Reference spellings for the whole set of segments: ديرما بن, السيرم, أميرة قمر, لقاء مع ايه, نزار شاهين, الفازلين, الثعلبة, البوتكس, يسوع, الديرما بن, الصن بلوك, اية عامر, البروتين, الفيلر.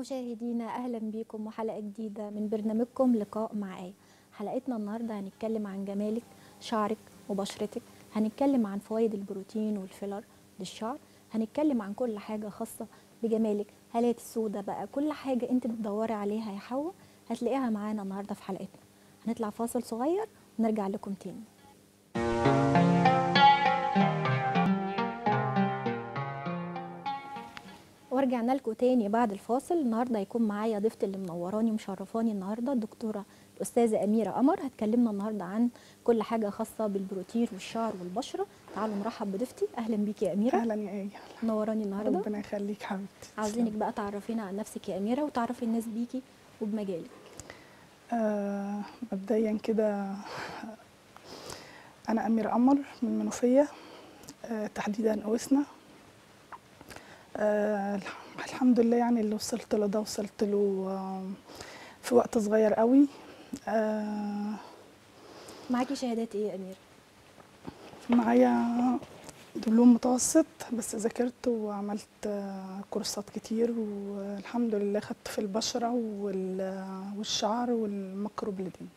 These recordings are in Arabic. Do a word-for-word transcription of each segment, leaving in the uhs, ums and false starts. مشاهدينا أهلا بكم وحلقة جديدة من برنامجكم لقاء مع آية. حلقتنا النهاردة هنتكلم عن جمالك، شعرك وبشرتك، هنتكلم عن فوائد البروتين والفيلر للشعر، هنتكلم عن كل حاجة خاصة بجمالك، هالات السودة بقى، كل حاجة انت بتدوري عليها يا حواء هتلاقيها معانا النهاردة في حلقتنا. هنطلع فاصل صغير ونرجع لكم تاني. ورجعنا لكم تاني بعد الفاصل. النهارده هيكون معايا ضيفتي اللي منوراني ومشرفاني النهارده الدكتوره الاستاذه أميرة قمر، هتكلمنا النهارده عن كل حاجه خاصه بالبروتين والشعر والبشره. تعالوا نرحب بضيفتي، اهلا بيكي يا أميرة. اهلا يا آية، منوراني النهارده. ربنا يخليك حبيبتي. عاوزينك بقى تعرفينا عن نفسك يا أميرة وتعرفي الناس بيكي وبمجالك. آه مبدئيا كده انا أميرة قمر من المنوفيه، آه تحديدا أوسنا. آه الحمد لله، يعني اللي وصلت له ده وصلت له آه في وقت صغير قوي. آه معاكي شهادات ايه يا أميرة؟ معايا دبلوم متوسط، بس ذاكرت وعملت آه كورسات كتير، والحمد لله خدت في البشره والشعر والميكرو بليدنج.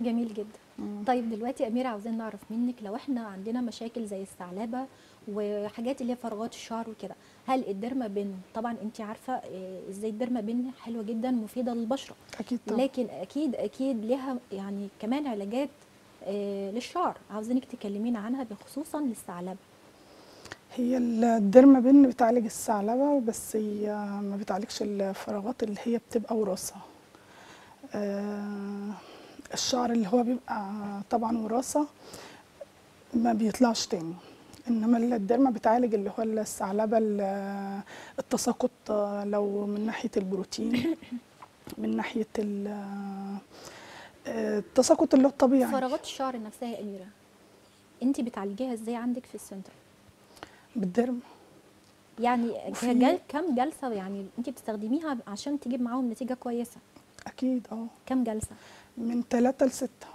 جميل جدا. مم. طيب دلوقتي يا أميرة عاوزين نعرف منك، لو احنا عندنا مشاكل زي الثعلبه وحاجات اللي هي فراغات الشعر وكده، هل الديرما بن، طبعا انت عارفه ازاي الديرما بن حلوه جدا مفيده للبشره اكيد طبعا، لكن اكيد اكيد لها يعني كمان علاجات للشعر، عاوزينك تكلمينا عنها بخصوصا للثعلبه. هي الديرما بن بتعالج الثعلبه، بس هي ما بتعالجش الفراغات اللي هي بتبقى وراثه. آه الشعر اللي هو بيبقى طبعا وراثه ما بيطلعش تاني، انما الديرما بتعالج اللي هو الثعلبه، التساقط لو من ناحيه البروتين، من ناحيه التساقط اللي هو الطبيعي. فراغات الشعر نفسها يا أميرة انت بتعالجيها ازاي عندك في السنتر؟ بالديرما. يعني جل كم جلسه يعني انت بتستخدميها عشان تجيب معاهم نتيجه كويسه؟ اكيد اه. كم جلسه؟ من ثلاثة لستة.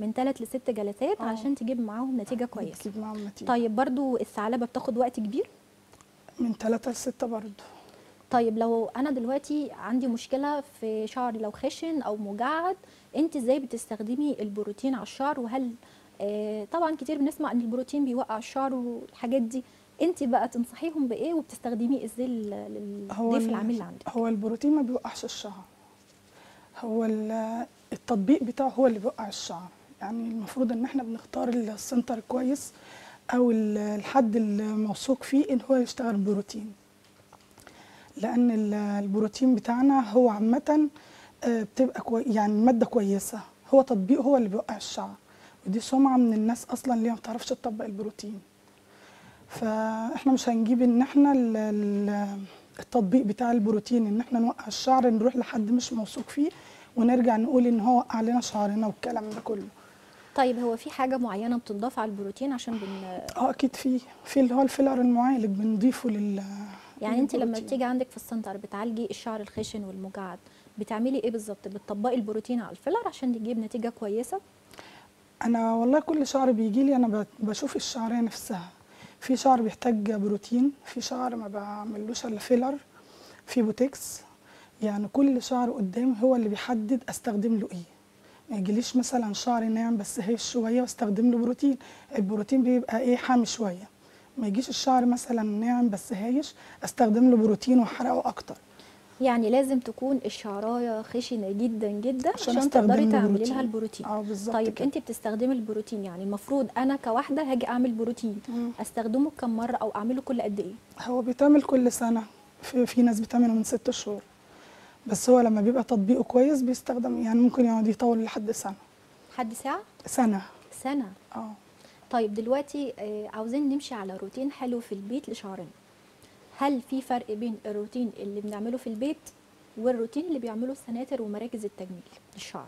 من ثلاث لست جلسات. آه. عشان تجيب معاهم نتيجه كويسه. تجيب معاهم نتيجه. طيب برضو الثعلبه بتاخد وقت كبير؟ من ثلاثة لستة برضو. طيب لو انا دلوقتي عندي مشكله في شعري، لو خشن او مجعد، انت ازاي بتستخدمي البروتين على الشعر؟ وهل آه طبعا كتير بنسمع ان البروتين بيوقع الشعر والحاجات دي، انت بقى تنصحيهم بايه وبتستخدميه ازاي للضيف العميل اللي عندك؟ هو البروتين ما بيوقعش الشعر، هو التطبيق بتاعه هو اللي بيوقع الشعر. يعني المفروض ان احنا بنختار السنتر كويس او الحد الموثوق فيه ان هو يشتغل بروتين، لان البروتين بتاعنا هو عامه بتبقى كوي يعني ماده كويسه، هو تطبيق هو اللي بيوقع الشعر، ودي سمعه من الناس اصلا اللي ما بتعرفش تطبق البروتين. فاحنا مش هنجيب ان احنا التطبيق بتاع البروتين ان احنا نوقع الشعر، نروح لحد مش موثوق فيه ونرجع نقول ان هو وقع لنا شعرنا والكلام ده كله. طيب هو في حاجه معينه بتضاف على البروتين عشان بن اه اكيد في في اللي هو الفيلر المعالج بنضيفه لل يعني انت لما بتيجي عندك في السنتر بتعالجي الشعر الخشن والمجعد، بتعملي ايه بالظبط؟ بتطبقي البروتين على الفيلر عشان تجيب نتيجه كويسه؟ انا والله كل شعر بيجي لي انا بشوف الشعريه نفسها، في شعر بيحتاج بروتين، في شعر ما بعملوش الا فيلر، في بوتكس، يعني كل شعر قدامي هو اللي بيحدد استخدم له ايه. ما يجيليش مثلا شعر ناعم بس هي شويه واستخدم له بروتين، البروتين بيبقى ايه حامي شويه. ما يجيش الشعر مثلا ناعم بس هايش استخدم له بروتين واحرقه اكتر. يعني لازم تكون الشعرايه خشنه جدا جدا عشان, عشان تقدري تعملي لها البروتين. اه بالظبط. طيب كده انت بتستخدمي البروتين، يعني المفروض انا كواحده هاجي اعمل بروتين مم. استخدمه كم مره او اعمله كل قد ايه؟ هو بيتعمل كل سنه، في, في ناس بتعمله من ست شهور، بس هو لما بيبقى تطبيقه كويس بيستخدم، يعني ممكن يقعد يطول لحد سنه. لحد ساعه؟ سنه. سنه. اه. طيب دلوقتي عاوزين نمشي على روتين حلو في البيت لشعرنا، هل في فرق بين الروتين اللي بنعمله في البيت والروتين اللي بيعمله السناتر ومراكز التجميل للشعر؟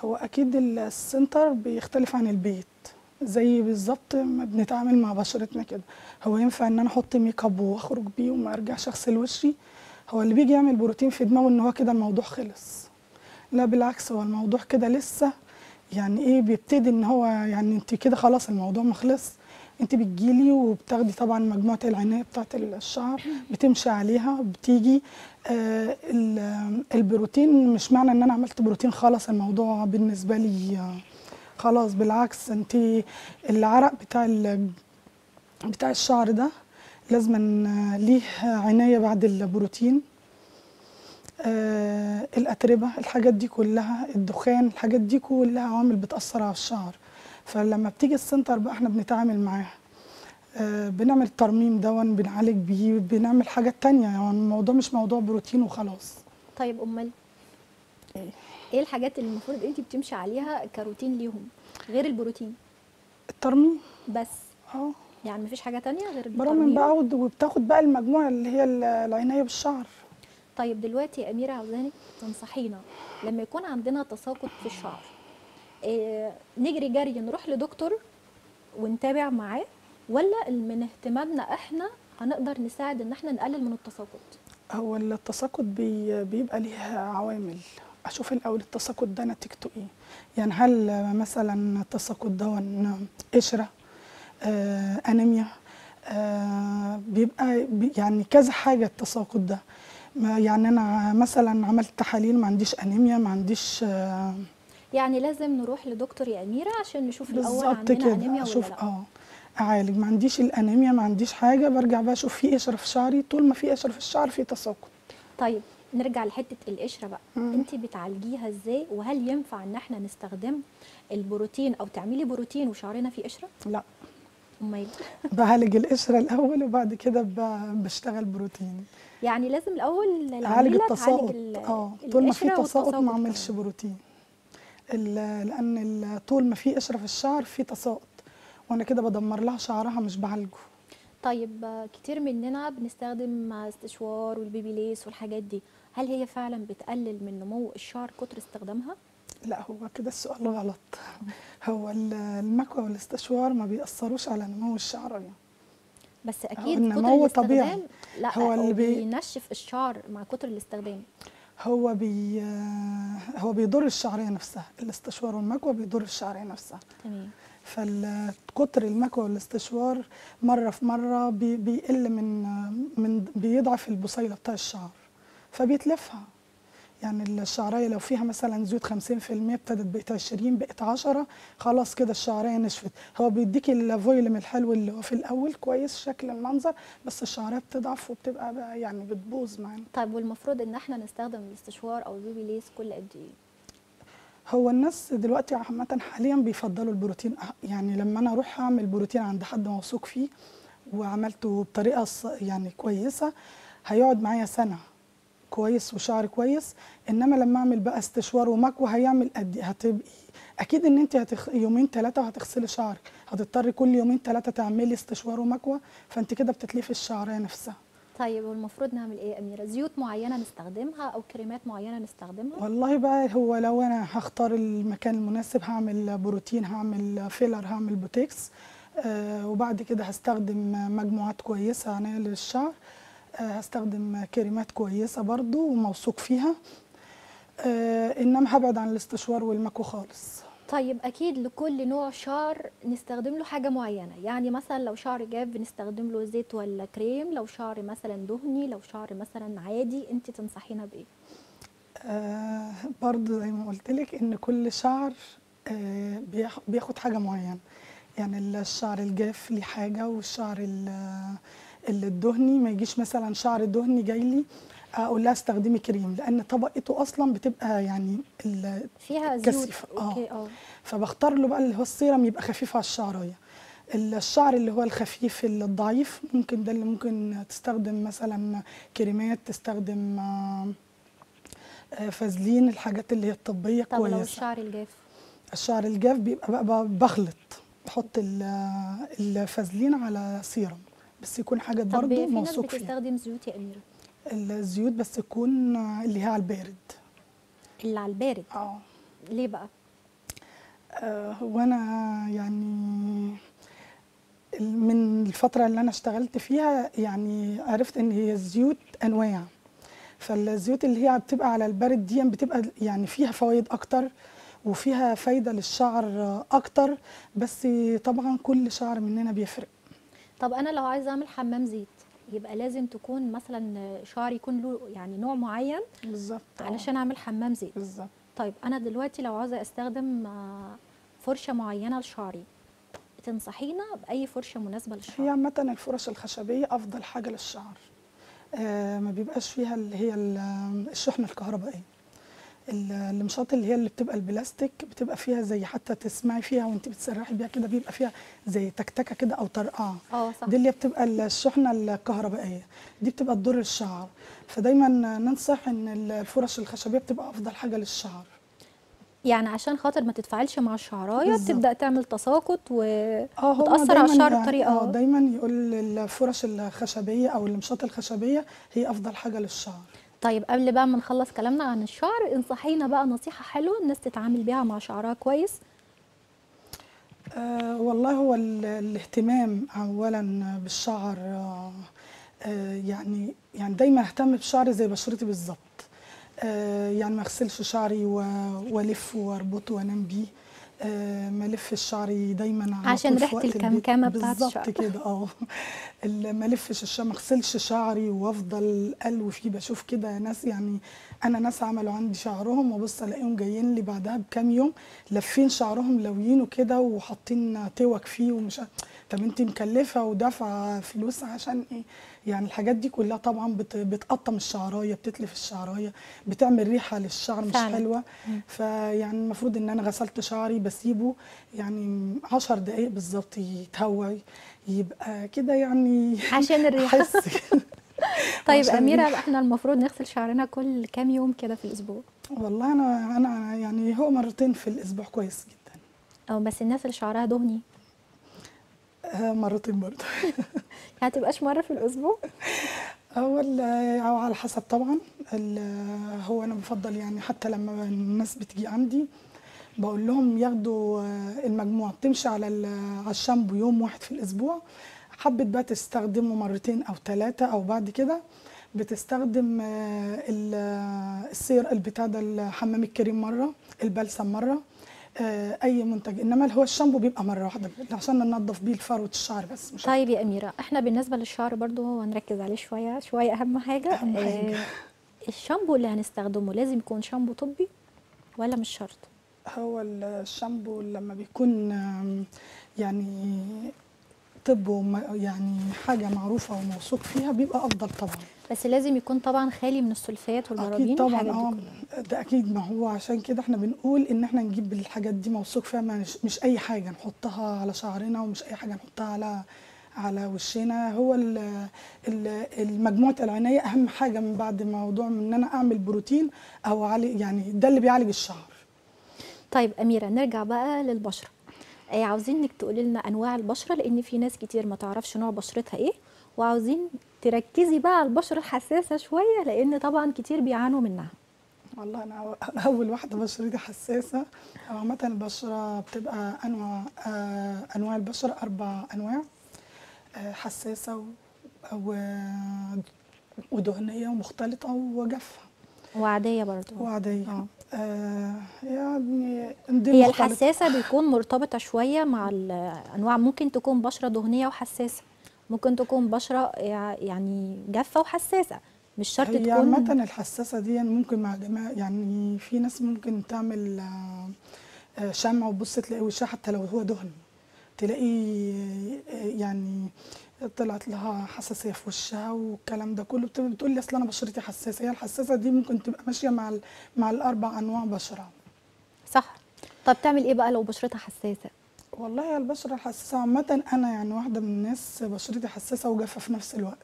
هو اكيد السنتر بيختلف عن البيت، زي بالظبط ما بنتعامل مع بشرتنا كده. هو ينفع ان انا احط ميك اب واخرج بيه وما ارجعش اغسل وشي؟ هو اللي بيجي يعمل بروتين في دماغه ان هو كده الموضوع خلص، لا بالعكس، هو الموضوع كده لسه يعني ايه، بيبتدي ان هو يعني انت كده خلاص الموضوع ما خلص، انت بتجيلي وبتاخدي طبعا مجموعه العنايه بتاعه الشعر بتمشي عليها، بتيجي آه البروتين. مش معنى ان انا عملت بروتين خلاص الموضوع بالنسبه لي خلاص، بالعكس انت العرق بتاع بتاع الشعر ده لازم ليه عنايه بعد البروتين. آه الاتربه، الحاجات دي كلها، الدخان، الحاجات دي كلها عوامل بتاثر على الشعر. فلما بتيجي السنتر بقى احنا بنتعامل معاها، آه بنعمل الترميم دون، بنعالج بيه، بنعمل حاجات تانية. يعني الموضوع مش موضوع بروتين وخلاص. طيب امال ايه ايه الحاجات اللي المفروض انت بتمشي عليها كروتين ليهم غير البروتين؟ الترميم بس. اه يعني مفيش حاجه تانية غير الترميم؟ برمم بقى وبتاخد بقى المجموعه اللي هي العنايه بالشعر. طيب دلوقتي يا اميره عاوزانك تنصحينا لما يكون عندنا تساقط في الشعر، إيه نجري جري نروح لدكتور ونتابع معاه، ولا من اهتمامنا احنا هنقدر نساعد ان احنا نقلل من التساقط؟ هو التساقط بي بيبقى ليه عوامل. اشوف الاول التساقط ده نتيجته ايه، يعني هل مثلا التساقط ده قشره، آه انيميا، آه بيبقى يعني كذا حاجه التساقط ده. يعني انا مثلا عملت تحاليل ما عنديش انيميا، ما عنديش، آه يعني لازم نروح لدكتور يا اميره عشان نشوف الاول عندنا انيميا ولا لا. اه اعالج، ما عنديش الانيميا، ما عنديش حاجه، برجع بقى اشوف في قشره في شعري. طول ما في قشره في الشعر في تساقط. طيب نرجع لحته القشره بقى، انت بتعالجيها ازاي؟ وهل ينفع ان احنا نستخدم البروتين او تعملي بروتين وشعرنا فيه قشره؟ لا. امال بعالج القشره الاول وبعد كده بشتغل بروتين. يعني لازم الاول اعالج التساقط. اه طول ما في تساقط ما اعملش بروتين، لان طول ما في قشره في الشعر في تساقط، وانا كده بدمر لها شعرها مش بعالجه. طيب كتير مننا بنستخدم استشوار والبيبي ليس والحاجات دي، هل هي فعلا بتقلل من نمو الشعر كتر استخدامها؟ لا، هو كده السؤال غلط. هو المكوى والاستشوار ما بيأثروش على نمو الشعر، بس اكيد نمو طبيعي. لا، هو اللي بينشف الشعر مع كتر الاستخدام. هو بي هو بيضر الشعريه نفسها، الاستشوار والمكوى بيضر الشعريه نفسها. تمام. فالكتر المكوى والاستشوار مره في مره بي بيقل من من بيضعف البصيله بتاع الشعر فبيتلفها. يعني الشعريه لو فيها مثلا زيوت خمسين بالمية ابتدت بقت عشرين، بقت عشرة، خلاص كده الشعريه نشفت. هو بيديكي الفويلم الحلو اللي هو في الاول كويس شكل المنظر، بس الشعريه بتضعف وبتبقى بقى يعني بتبوظ معانا. طيب والمفروض ان احنا نستخدم الاستشوار او البيبي ليس كل قد ايه؟ هو الناس دلوقتي عامه حاليا بيفضلوا البروتين. يعني لما انا اروح اعمل بروتين عند حد موثوق فيه وعملته بطريقه يعني كويسه هيقعد معايا سنه كويس وشعر كويس. انما لما اعمل بقى استشوار ومكوى هيعمل قد ايه؟ هتبقي اكيد ان انت هتخ... يومين ثلاثه وهتغسلي شعرك، هتضطري كل يومين ثلاثه تعملي استشوار ومكوى، فانت كده بتتلفي الشعريه نفسها. طيب والمفروض نعمل ايه يا اميره؟ زيوت معينه نستخدمها او كريمات معينه نستخدمها؟ والله بقى هو لو انا هختار المكان المناسب هعمل بروتين، هعمل فيلر، هعمل بوتكس، آه وبعد كده هستخدم مجموعات كويسه عنايه للشعر، هستخدم كريمات كويسه برضو وموثوق فيها، انما هبعد عن الاستشوار والمكو خالص. طيب اكيد لكل نوع شعر نستخدم له حاجه معينه، يعني مثلا لو شعر جاف بنستخدم له زيت ولا كريم، لو شعر مثلا دهني، لو شعر مثلا عادي، انت تنصحينا بايه؟ آه برضو زي ما قلت لك ان كل شعر آه بياخد حاجه معينه. يعني الشعر الجاف ليه حاجه، والشعر اللي الدهني ما يجيش مثلا شعر دهني جاي لي اقول لها استخدمي كريم، لان طبقته اصلا بتبقى يعني فيها زيوت. اوكي. اه فبختار له بقى اللي هو السيرم يبقى خفيف على الشعريه. الشعر اللي هو الخفيف الضعيف ممكن ده اللي ممكن تستخدم مثلا كريمات، تستخدم فازلين، الحاجات اللي هي الطبيه كويسه. طب لو الشعر الجاف؟ الشعر الجاف بيبقى بقى, بقى بخلط، بحط الفازلين على سيرم بس يكون حاجه برضه موثوق فيها. بتستخدم زيوت يا اميره؟ الزيوت بس تكون اللي هي على البارد. اللي على البارد؟ اه. ليه بقى؟ آه هو انا يعني من الفتره اللي انا اشتغلت فيها يعني عرفت ان هي الزيوت انواع، فالزيوت اللي هي بتبقى على البارد دي بتبقى يعني فيها فوائد اكتر وفيها فايده للشعر اكتر، بس طبعا كل شعر مننا بيفرق. طب انا لو عايزه اعمل حمام زيت يبقى لازم تكون مثلا شعري يكون له يعني نوع معين بالظبط علشان اعمل حمام زيت بالظبط. طيب انا دلوقتي لو عايزه استخدم فرشه معينه لشعري تنصحينا باي فرشه مناسبه للشعر؟ هي عامه الفرش الخشبيه افضل حاجه للشعر، آه ما بيبقاش فيها اللي هي الشحنه الكهربائيه، المشاط اللي هي اللي بتبقى البلاستيك بتبقى فيها زي حتى تسمعي فيها وانت بتسرحي بيها كده بيبقى فيها زي تكتكه كده او طرقعه، اه صح، دي اللي بتبقى الشحنه الكهربائيه دي بتبقى تضر الشعر، فدايما ننصح ان الفرش الخشبيه بتبقى افضل حاجه للشعر، يعني عشان خاطر ما تتفاعلش مع الشعرايه بتبدا تعمل تساقط وتاثر على الشعر بطريقه اه دايما يقول الفرش الخشبيه او المشاط الخشبيه هي افضل حاجه للشعر. طيب قبل بقى ما نخلص كلامنا عن الشعر انصحينا بقى نصيحه حلوه الناس تتعامل بيها مع شعرها كويس. آه والله هو الاهتمام اولا بالشعر، آه يعني يعني دايما اهتم بشعري زي بشرتي بالظبط، آه يعني ما اغسلش شعري والف واربطه وانام بيه، آه ما الفش شعري دايما على عشان ريحه الكمكمه بتاعت الشعر بالظبط كده اه ما الفش الشعر ما اغسلش شعري وافضل قلو فيه، بشوف كده ناس يعني انا ناس عملوا عندي شعرهم وابص الاقيهم جايين لي بعدها بكام يوم لافين شعرهم لويينه كده وحاطين توك فيه ومش طب انت مكلفه ودافعه فلوس عشان ايه؟ يعني الحاجات دي كلها طبعا بتقطم الشعرايه، بتتلف الشعرايه، بتعمل ريحه للشعر مش حلوه، فيعني المفروض ان انا غسلت شعري بسيبه يعني عشر دقائق بالظبط يتهوى يبقى كده يعني عشان الريحه طيب اميره احنا المفروض نغسل شعرنا كل كام يوم كده في الاسبوع؟ والله انا انا يعني هو مرتين في الاسبوع كويس جدا. او بس الناس اللي شعرها دهني مرتين برضه هتبقاش مره في الاسبوع؟ اول او على حسب طبعا، هو انا بفضل يعني حتى لما الناس بتجي عندي بقول لهم ياخدوا المجموعه بتمشي على على الشامبو يوم واحد في الاسبوع، حبت بقى تستخدمه مرتين او ثلاثه او بعد كده بتستخدم السير البتاع ده الحمام الكريم مره، البلسم مره، اي منتج، انما اللي هو الشامبو بيبقى مره واحده عشان ننظف بيه فروه الشعر بس مش طيب يا اميره احنا بالنسبه للشعر برضو هنركز عليه شويه شويه اهم حاجه اهم حاجه آه الشامبو اللي هنستخدمه لازم يكون شامبو طبي ولا مش شرط؟ هو الشامبو لما بيكون يعني طب يعني حاجه معروفه وموثوق فيها بيبقى افضل طبعا، بس لازم يكون طبعا خالي من السلفيات والبرادين اكيد طبعا اه ده اكيد، ما هو عشان كده احنا بنقول ان احنا نجيب الحاجات دي موثوق فيها، مش اي حاجه نحطها على شعرنا ومش اي حاجه نحطها على على وشنا. هو المجموعه العنايه اهم حاجه من بعد موضوع ان انا اعمل بروتين او علي يعني ده اللي بيعالج الشعر. طيب اميره نرجع بقى للبشره، عاوزين انك تقولي لنا انواع البشره لان في ناس كتير ما تعرفش نوع بشرتها ايه، وعاوزين تركزي بقى على البشره الحساسه شويه لان طبعا كتير بيعانوا منها. والله انا اول واحده بشرتي حساسه، عامه البشره بتبقى انواع انواع البشره اربع انواع، حساسه ودهنيه ومختلطه وجافه وعاديه برضه وعاديه اه آه يعني هي الحساسه بيكون مرتبطه شويه مع الانواع، ممكن تكون بشره دهنيه وحساسه، ممكن تكون بشره يعني جافه وحساسه، مش شرط تكون. هي عامه الحساسه دي يعني ممكن مع جماعه يعني في ناس ممكن تعمل شمع وتبص تلاقي وشها حتى لو هو دهن تلاقي يعني طلعت لها حساسيه في وشها والكلام ده كله، بتقول لي اصل انا بشرتي حساسه. هي الحساسه دي ممكن تبقى ماشيه مع مع الاربع انواع بشره. صح. طب تعمل ايه بقى لو بشرتها حساسه؟ والله البشره الحساسه عامه انا يعني واحده من الناس بشرتي حساسه وجافه في نفس الوقت.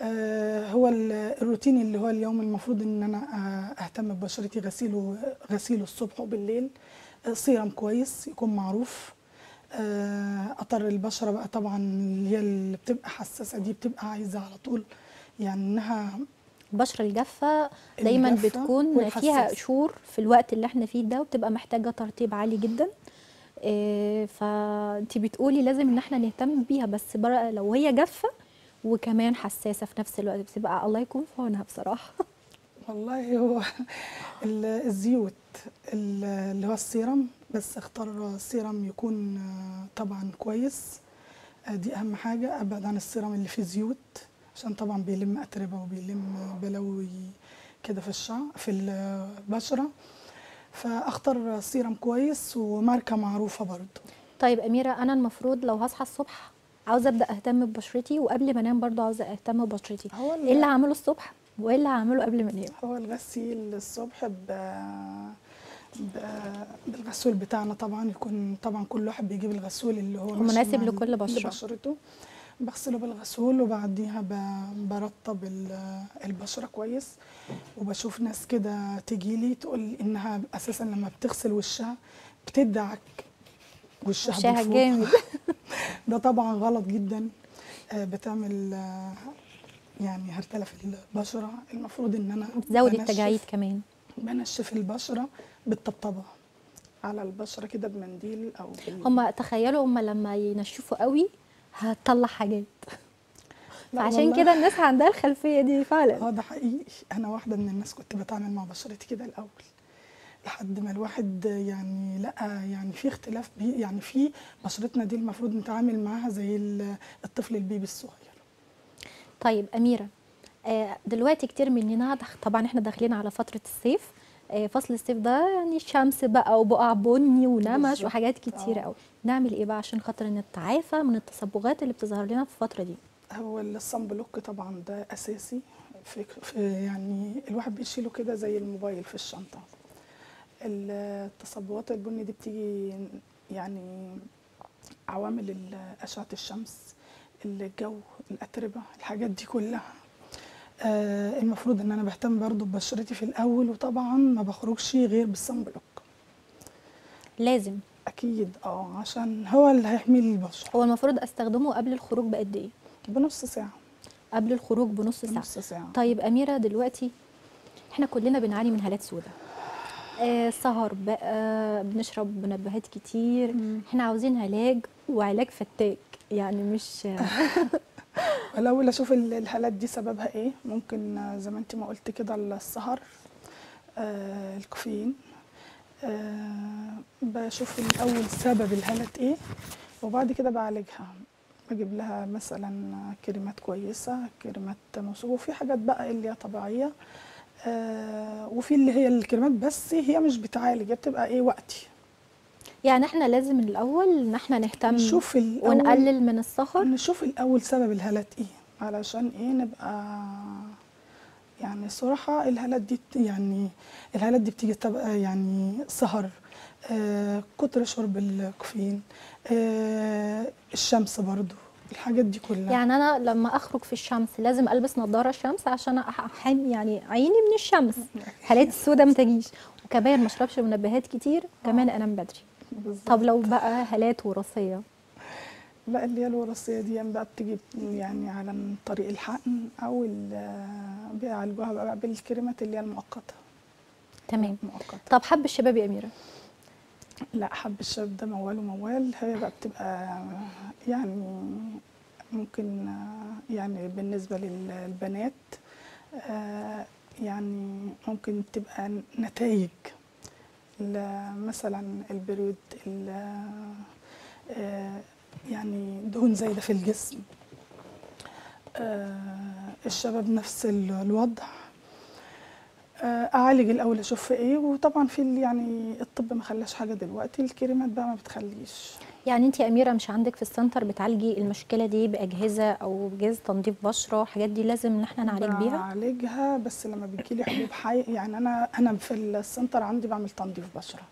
آه هو الروتين اللي هو اليوم المفروض ان انا اهتم ببشرتي، غسيله غسيله الصبح وبالليل، سيرم كويس يكون معروف، اطر البشره بقى طبعا اللي هي اللي بتبقى حساسه دي بتبقى عايزه على طول يعني انها البشره الجافه دايما بتكون والحساس فيها قشور في الوقت اللي احنا فيه ده وبتبقى محتاجه ترطيب عالي جدا، فانت بتقولي لازم ان احنا نهتم بيها، بس بقى لو هي جافه وكمان حساسه في نفس الوقت بتبقى الله يكون في عونها بصراحه. والله هو الزيوت اللي هو السيرم، بس اختار سيرم يكون طبعا كويس، دي أهم حاجة. أبعد عن السيرم اللي فيه زيوت عشان طبعا بيلم أتربة وبيلم بلوي كده في الشعر في البشرة، فأختار سيرم كويس وماركة معروفة برضو. طيب أميرة، أنا المفروض لو هصحى الصبح عاوزة أبدأ أهتم ببشرتي، وقبل ما أنام برضو عاوزة أهتم ببشرتي، إيه اللي هعمله الصبح وإيه اللي هعمله قبل ما أنام؟ هو الغسيل الصبح ب... بالغسول بتاعنا طبعا، يكون طبعا كل واحد بيجيب الغسول اللي هو مناسب لكل بشرة. بشرته بغسله بالغسول، وبعديها برطب البشره كويس. وبشوف ناس كده تجيلي تقول انها اساسا لما بتغسل وشها بتدعك وشها وشها جامد ده طبعا غلط جدا، بتعمل يعني هرتله في البشره. المفروض ان انا زود التجاعيد كمان، بنشف البشره بالطبطبه على البشره كده بمنديل او بال... هم تخيلوا هم لما ينشفوا قوي هتطلع حاجات، فعشان كده الناس عندها الخلفيه دي فعلا. اه ده حقيقي، انا واحده من الناس كنت بتعامل مع بشرتي كده الاول، لحد ما الواحد يعني لقى يعني في اختلاف بي، يعني في بشرتنا دي المفروض نتعامل معاها زي الطفل البيبي الصغير. طيب اميره، دلوقتي كتير مننا طبعا احنا داخلين على فتره الصيف، فصل الصيف ده يعني الشمس بقى وبقع بني ونمش وحاجات كتيره قوي، نعمل ايه بقى عشان خاطر نتعافى من التصبغات اللي بتظهر لنا في الفتره دي؟ هو الصن بلوك طبعا ده اساسي، في يعني الواحد بيشيله كده زي الموبايل في الشنطه. التصبغات البني دي بتيجي يعني عوامل اشعه الشمس، الجو، الاتربه، الحاجات دي كلها. آه المفروض ان انا بهتم برضو ببشرتي في الاول، وطبعا ما بخرجش غير بالصن بلوك لازم اكيد، اه عشان هو اللي هيحمي لي البشره. هو المفروض استخدمه قبل الخروج بقد ايه؟ بنص ساعه قبل الخروج، بنص ساعه. بنص ساعه. طيب اميره، دلوقتي احنا كلنا بنعاني من هالات سوداء، آه سهر بقى، بنشرب منبهات كتير، مم. احنا عاوزين علاج وعلاج فتاك يعني مش الأول أشوف الهالات دي سببها إيه. ممكن زي ما أنت ما قلت كده السهر، آه الكافيين، آه بشوف الأول سبب الهالات إيه وبعد كده بعالجها. بجيب لها مثلا كريمات كويسة، كريمات موثوقة، وفي حاجات بقى اللي هي طبيعية، آه وفي اللي هي الكريمات بس هي مش بتعالج، هي بتبقى إيه وقتي. يعني احنا لازم الاول ان احنا نهتم نشوف ونقلل من السهر، نشوف الاول سبب الهالات ايه علشان ايه نبقى يعني صراحه. الهالات دي يعني الهالات دي بتيجي يعني سهر، آه كتر شرب الكافيين، آه الشمس برضو، الحاجات دي كلها. يعني انا لما اخرج في الشمس لازم البس نظاره شمس عشان احمي يعني عيني من الشمس، حالات السوداء ما تجيش. وكمان ما اشربش منبهات كتير، كمان انام بدري. بالزبط. طب لو بقى هالات وراثيه؟ لا، اللي هي الوراثيه دي بقى بتيجي يعني على طريق الحقن، او بيعالجوها بقى بالكريمات اللي هي المؤقته. تمام مؤقتة. طب حب الشباب يا اميره؟ لا، حب الشباب ده موال وموال. هي بقى بتبقى يعني ممكن يعني بالنسبه للبنات يعني ممكن تبقى نتائج مثلا البريود، يعني دهون زايده في الجسم. الشباب نفس الوضع. اعالج الاول اشوف ايه، وطبعا في يعني الطب ما خلاش حاجه دلوقتي، الكريمات بقى ما بتخليش. يعني انت يا اميره مش عندك في السنتر بتعالجي المشكله دي باجهزه او جهاز تنظيف بشره الحاجات دي لازم ان احنا نعالج بيها؟ بعالجها بس لما بيجي لي حبوب حي، يعني انا انا في السنتر عندي بعمل تنظيف بشره.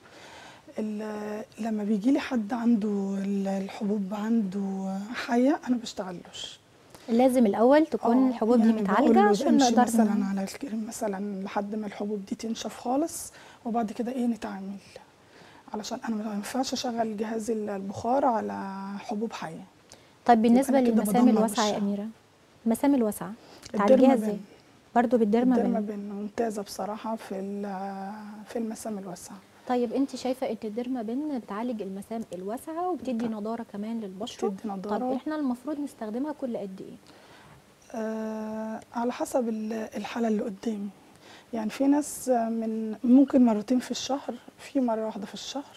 لما بيجي لي حد عنده الحبوب عنده حيه انا ما بشتغلوش. لازم الاول تكون الحبوب يعني دي متعالجه عشان نقدر مثلا على الكريم مثلا لحد ما الحبوب دي تنشف خالص، وبعد كده ايه نتعامل، علشان انا ما ينفعش اشغل جهاز البخار على حبوب حيه. طيب بالنسبه للمسام الواسعه يا اميره، المسام الواسعه تعالجيها ازاي؟ برضه بالديرما بن. الديرما بن ممتازه بصراحه في في المسام الواسعه. طيب انت شايفه ان الديرما بن بتعالج المسام الواسعه وبتدي نضاره كمان للبشره، بتدي نضاره. طب احنا المفروض نستخدمها كل قد ايه؟ آه على حسب الحاله اللي قدامي. يعني في ناس من ممكن مرتين في الشهر، في مره واحده في الشهر،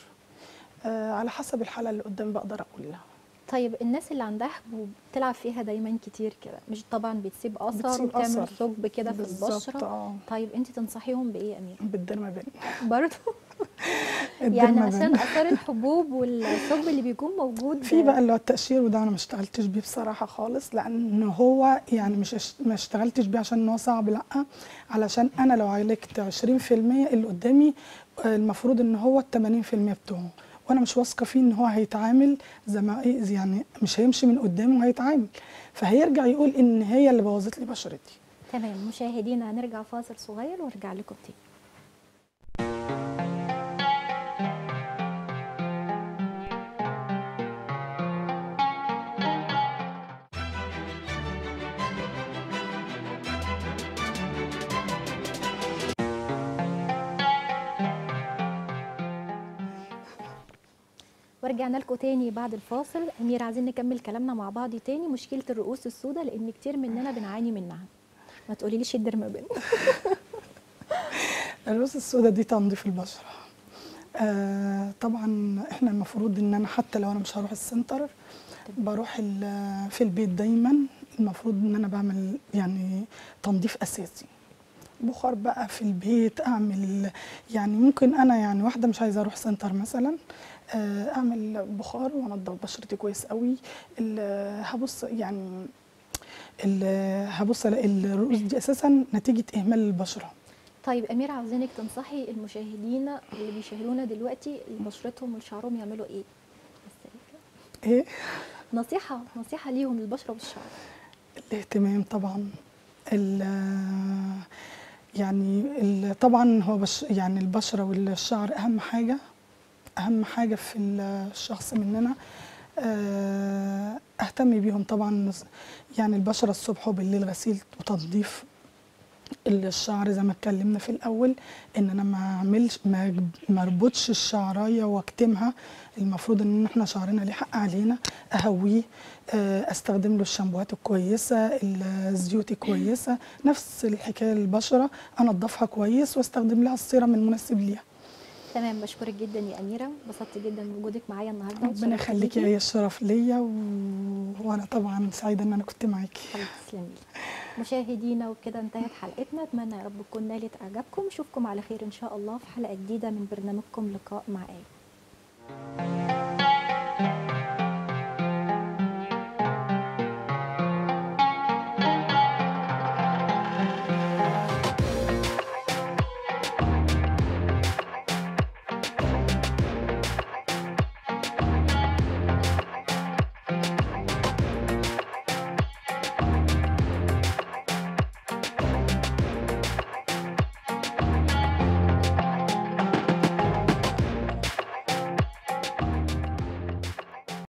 آه على حسب الحاله اللي قدام بقدر اقول لها. طيب الناس اللي عندها حبوب بتلعب فيها دايما كتير كده، مش طبعا بتسيب اثر وبتعمل ثقب كده في البشره، طيب انت تنصحيهم بايه يا اميره؟ بالديرما بن برضه يعني عشان اثار الحبوب والثقب اللي بيكون موجود في بقى اللي هو التقشير، وده انا ما اشتغلتش بيه بصراحه خالص، لان هو يعني مش ما اشتغلتش بيه عشان هو صعب، لا علشان انا لو عالجت عشرين في المية اللي قدامي المفروض ان هو ال ثمانين في المية بتوعه، وانا مش واثقه فيه ان هو هيتعامل زي ما يعني مش هيمشي من قدامه وهيتعامل، فهيرجع يقول ان هي اللي بوظت لي بشرتي. تمام مشاهدينا هنرجع فاصل صغير وارجع لكم تاني. ورجعنا لكم تاني بعد الفاصل. أميرة عايزين نكمل كلامنا مع بعض تاني، مشكلة الرؤوس السوداء لأن كتير مننا بنعاني منها، ما تقوليليش الديرما بن. الرؤوس السوداء دي تنظيف البشرة. آه طبعا احنا المفروض ان انا حتى لو انا مش هروح السنتر بروح في البيت دايما، المفروض ان انا بعمل يعني تنظيف اساسي، بخار بقى في البيت اعمل، يعني ممكن انا يعني واحده مش عايزه اروح سنتر مثلا اعمل بخار وانضف بشرتي كويس قوي، هبص يعني هبص الاقي الرؤوس دي اساسا نتيجه اهمال البشره. طيب اميره عاوزينك تنصحي المشاهدين اللي بيشاهدونا دلوقتي بشرتهم وشعرهم يعملوا ايه؟ ايه؟ نصيحه نصيحه ليهم للبشره والشعر. الاهتمام طبعا يعني طبعا هو بش يعني البشره والشعر اهم حاجه، اهم حاجه في الشخص مننا، اهتم بيهم طبعا، يعني البشره الصبح وبالليل غسيل وتنظيف، الشعر زي ما اتكلمنا في الاول ان انا ما اعملش ما اربطش الشعرايه واكتمها، المفروض ان احنا شعرنا ليه حق علينا، اهويه، استخدم له الشامبوهات الكويسه، الزيوت الكويسه، نفس الحكايه للبشره انضفها كويس واستخدم لها السيرم المناسب ليها. تمام بشكرك جدا يا اميره، انبسطت جدا بوجودك معايا النهارده، ربنا يخليكي، هي الشرف ليا و... وانا طبعا سعيده ان انا كنت معاكي. تسلمي مشاهدينا، وبكده انتهت حلقتنا، اتمنى يا رب تكون نالت اعجابكم، اشوفكم على خير ان شاء الله في حلقه جديده من برنامجكم لقاء مع آية.